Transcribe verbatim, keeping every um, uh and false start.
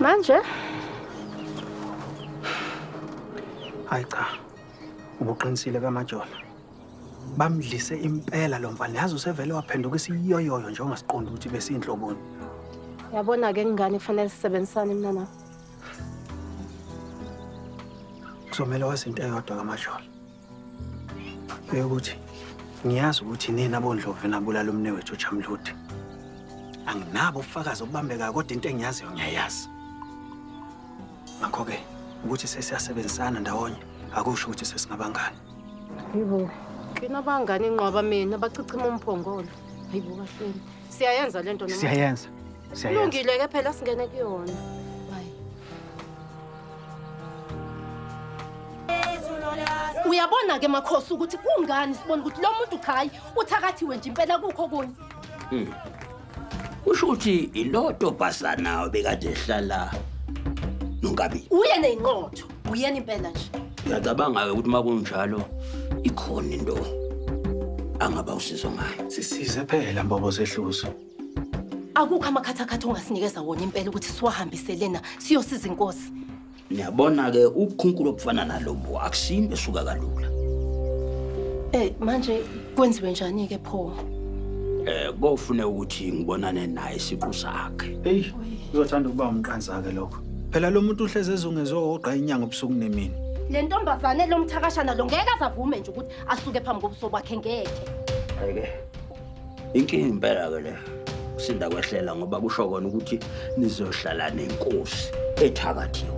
Bence. Hayda. Ubuqinisile kaMajola. Bamdlise impela lo mfana yazi usevele waphenduka isiyoyoyo nje ongasiqonda ukuthi bese inhloboni. Yabona ke ngane fanele sisebenzisane mina nawe. Kuzomela wazinto eyodwa kaMajola. Ukuthi ngiyazi ukuthi nina bondlovu nabulala umne wethu uJamludi. Anginabo ufakazi obambeka kodwa into engiyaziyo ngiyayazi. Ngakho ke ukuthi sesiyasebenzisana ndawonye akusho ukuthi sesingabangani. Yibo. Kina bangani inqoba mina bachichima umphongolo. Hayibo kahleni. Siyayenza lento noma. Siyayenza. Siyayenza. Lungile ke phela singene kuyona. Hayi. Uyabona ke makhosi ukuthi kungani sibona ukuthi lo muntu ukhaya uthakathiwe nje impela kukho konye. Mhm. Ushuthi iloto basana obekade ehlala nonkabi. Uyena inqotho, uyena impela nje. Ngiyacabanga ukuthi makunjalo ikhona into angaba usizwe ngayo. Sisize phela mbobo zehluzo. Akukho amakhathakhatha ongasinikeza wona impela ukuthi siwahambiselena siyosiza inkosi. Niyabona ke ukukhunkulu obufana nalobo akusini besuka kalula. Eh manje kwenziwe njani ke pho? Eh kofune ukuthi ngibonane naye siqu sakhe. Hey, uyothanda ukuba umqanza ke lokho. Phela lo muntu uhleze ezungezwe ogqa inyanga obusuku nemini. Le ntombazane lo mthakashana lo ngeke azavume nje ukuthi asuke phambi kobuso bakhe ngeke. Hayi ke. Inkingi impela ke le. Usinda kwehlela ngoba kusho kona ukuthi nizohlala nenkosi ethakathiwe.